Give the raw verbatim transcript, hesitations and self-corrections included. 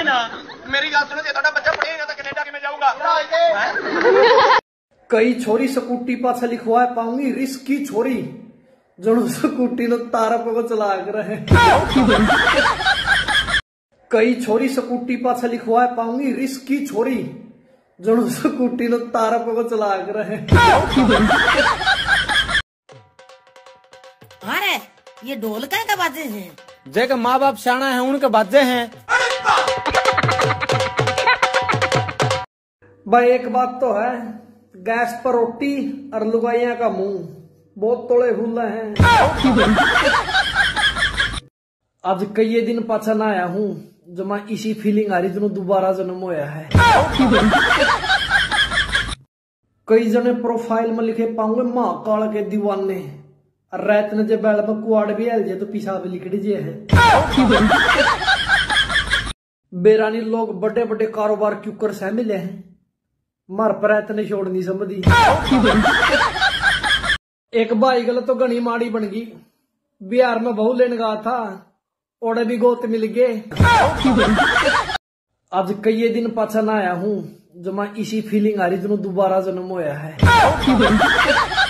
ही ना। मेरी गल सुनो, जे बच्चा पढ़ेगा तो कनेडा किवें जाऊगा। कई छोरी स्कूटी पाछे लिखवा पाऊंगी रिस्क की छोरी, जो स्कूटी नो तारा को चला कर कई छोरी स्कूटी पाछे लिखवा पाऊंगी रिस्क की छोरी, जो स्कूटी नो तारा को चला कर अरे ये ढोल का के बाजे हैं, जैसे माँ बाप शाना है उनके बाजे हैं। भाई एक बात तो है, गैस पर रोटी और लुगाइया का मुंह बहुत तोड़े हुए हैं। आज कई दिन पाछा ना आया हूँ, जो मैं इसी फीलिंग आ रही जो दोबारा जन्म होया है। कई जने प्रोफाइल में लिखे पाऊंगे माँ काल के दीवाने, रात ने जब बैल में कुआड़ भी हल जाए तो पिशाब लिखड़ी जे है। बेरानी लोग बड़े बड़े कारोबार क्यों कर सहमिले हैं, मार पर इतने छोड़ नहीं समझी। एक भाई गलत तो घनी माड़ी बन गई, बिहार में बहू लेने गया था ओड़े भी गोत मिल गए। आज कई दिन पाछा ना आया हूँ, जो मैं इसी फीलिंग आ रही जो दोबारा जन्म होया है।